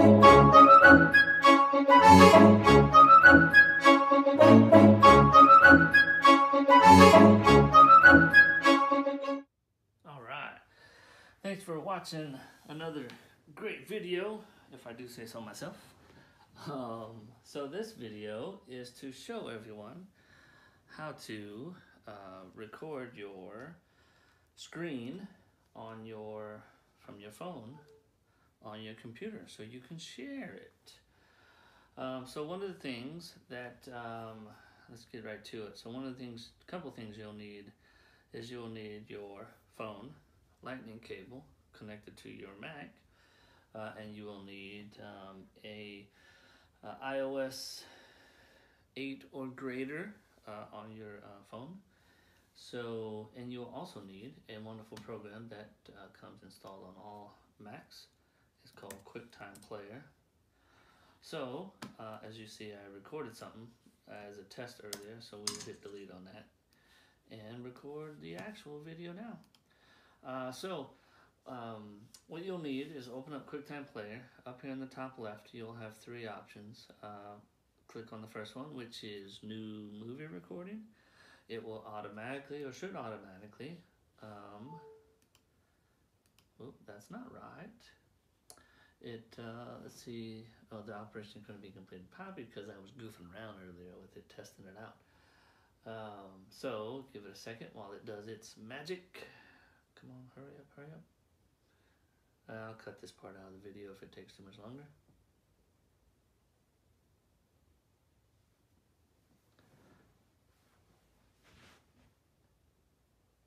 Alright, thanks for watching another great video, if I do say so myself. So this video is to show everyone how to record your screen on your your phone on your computer so you can share it. So one of the things that let's get right to it. So one of the things, a couple things you'll need is you'll need your phone lightning cable connected to your Mac, and you will need a iOS 8 or greater on your phone. So, and you'll also need a wonderful program that comes installed on all Macs. It's called QuickTime Player. So, as you see, I recorded something as a test earlier, so we hit delete on that and record the actual video now. What you'll need is open up QuickTime Player. Up here in the top left, you'll have three options. Click on the first one, which is New Movie Recording. It will automatically, or should automatically, oh, that's not right. It, let's see, oh, the operation couldn't be completed, probably because I was goofing around earlier with it, testing it out. So, give it a second while it does its magic. Come on, hurry up, hurry up. I'll cut this part out of the video if it takes too much longer.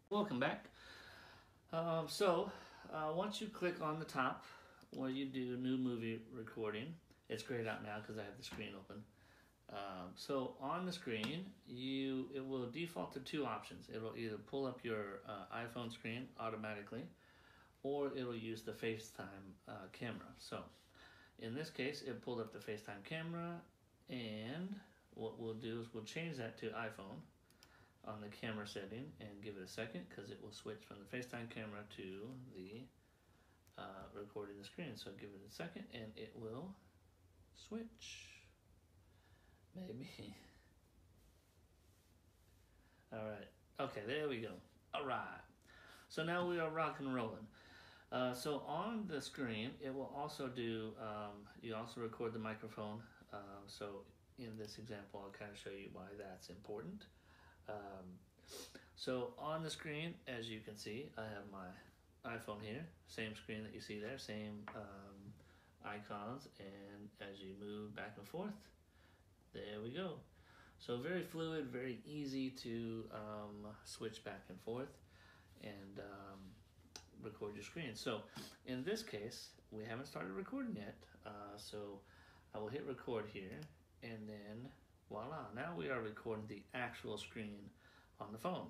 Welcome back. Once you click on the top where you do New Movie Recording, it's grayed out now because I have the screen open. On the screen, it will default to two options. It will either pull up your iPhone screen automatically, or it will use the FaceTime camera. So in this case, it pulled up the FaceTime camera, and what we'll do is we'll change that to iPhone on the camera setting and give it a second because it will switch from the FaceTime camera to the recording the screen. So give it a second and it will switch. Maybe. Alright. Okay, there we go. Alright. So now we are rock and rolling. On the screen, it will also do, you also record the microphone. In this example, I'll kind of show you why that's important. On the screen, as you can see, I have my iPhone here, same screen that you see there, same icons, and as you move back and forth, there we go. So very fluid, very easy to switch back and forth and record your screen. So in this case, we haven't started recording yet, so I will hit record here, and then voila, now we are recording the actual screen on the phone.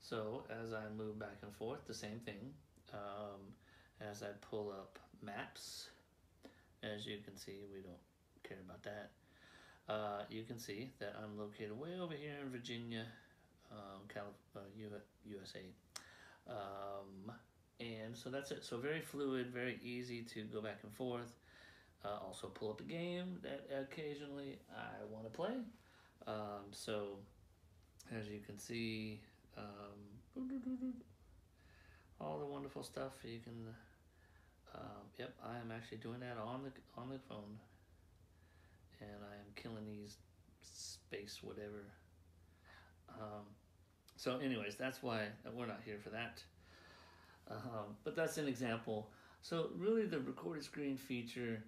So as I move back and forth, the same thing. As I pull up maps, as you can see, we don't care about that. You can see that I'm located way over here in Virginia, USA. And so that's it. So very fluid, very easy to go back and forth. Also pull up a game that occasionally I want to play. As you can see, all the wonderful stuff you can. Yep, I am actually doing that on the phone, and I am killing these space whatever. Anyways, that's why we're not here for that. But that's an example. So really the recorded screen feature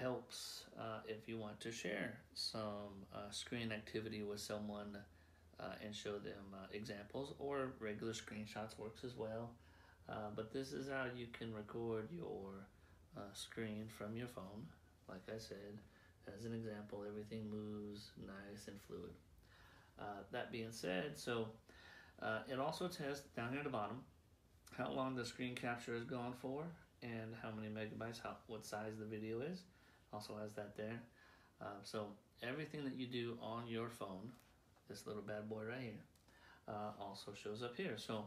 helps if you want to share some screen activity with someone and show them examples, or regular screenshots works as well. But this is how you can record your screen from your phone. Like I said, as an example, everything moves nice and fluid. That being said, it also tests down here at the bottom how long the screen capture is gone for, and how many megabytes, what size the video is. Also has that there. Everything that you do on your phone, this little bad boy right here, also shows up here. So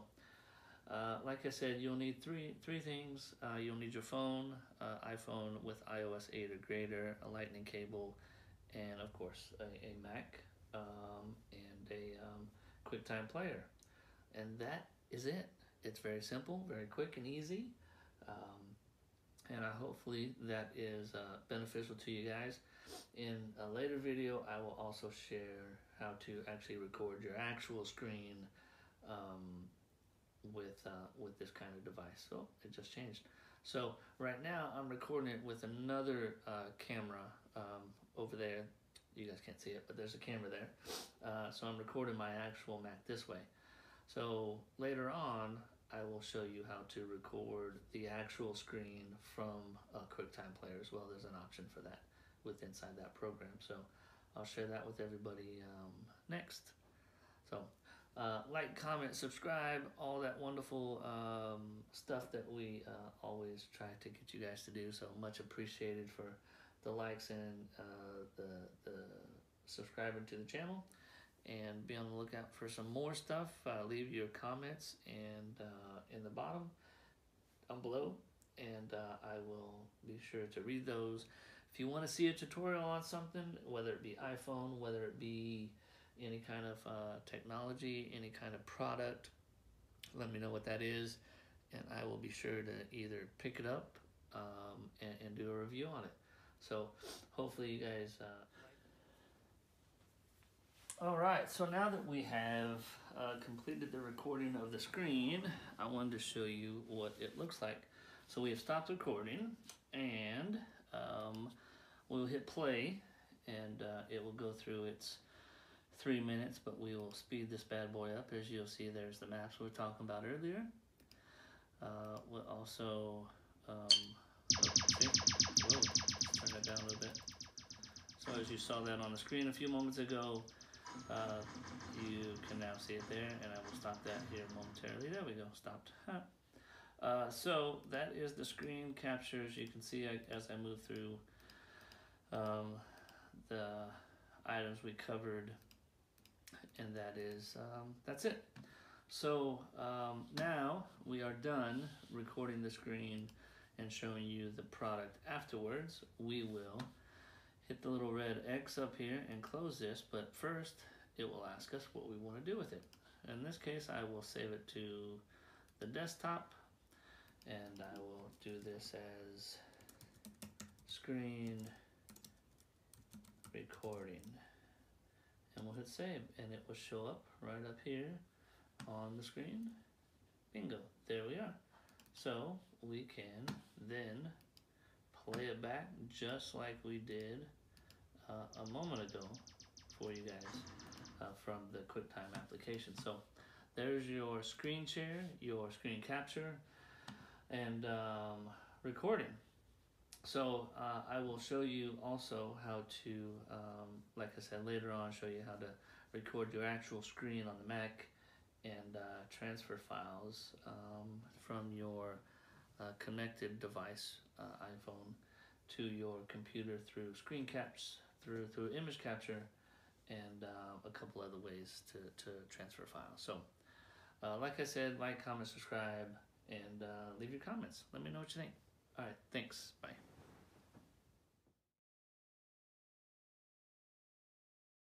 Like I said, you'll need three things. You'll need your phone, iPhone with iOS 8 or greater, a lightning cable, and of course a Mac and a QuickTime Player. And that is it. It's very simple, very quick and easy. And hopefully that is beneficial to you guys. In a later video, I will also share how to actually record your actual screen with this kind of device. So it just changed. So right now I'm recording it with another camera over there. You guys can't see it, but there's a camera there. So I'm recording my actual Mac this way. So later on, I will show you how to record the actual screen from a QuickTime Player as well. There's an option for that inside that program. So I'll share that with everybody next. So like, comment, subscribe, all that wonderful stuff that we always try to get you guys to do. So much appreciated for the likes and the subscribing to the channel. And be on the lookout for some more stuff. Leave your comments and in the bottom down below, and I will be sure to read those. If you want to see a tutorial on something, whether it be iPhone, whether it be any kind of technology, any kind of product, let me know what that is, and I will be sure to either pick it up and do a review on it. So hopefully you guys... All right, so now that we have completed the recording of the screen, I wanted to show you what it looks like. So we have stopped recording, and we'll hit play, and it will go through its 3 minutes, but we will speed this bad boy up. As you'll see, there's the maps we were talking about earlier. We'll also turn that down a little bit. So as you saw that on the screen a few moments ago, you can now see it there, and I will stop that here momentarily. There we go, stopped. So that is the screen captures. You can see as I move through the items we covered, and that is that's it. So now we are done recording the screen and showing you the product afterwards. We will hit the little red X up here and close this, but first it will ask us what we want to do with it. In this case, I will save it to the desktop, and I will do this as screen recording, and we'll hit save, and it will show up right up here on the screen. Bingo, there we are. So we can then play it back just like we did a moment ago for you guys from the QuickTime application. So there's your screen share, your screen capture, and recording. So I will show you also how to, like I said, later on show you how to record your actual screen on the Mac and transfer files from your connected device, iPhone, to your computer through screen caps, through image capture, and a couple other ways to transfer files. So like I said, like, comment, subscribe, and leave your comments. Let me know what you think. All right, thanks. Bye.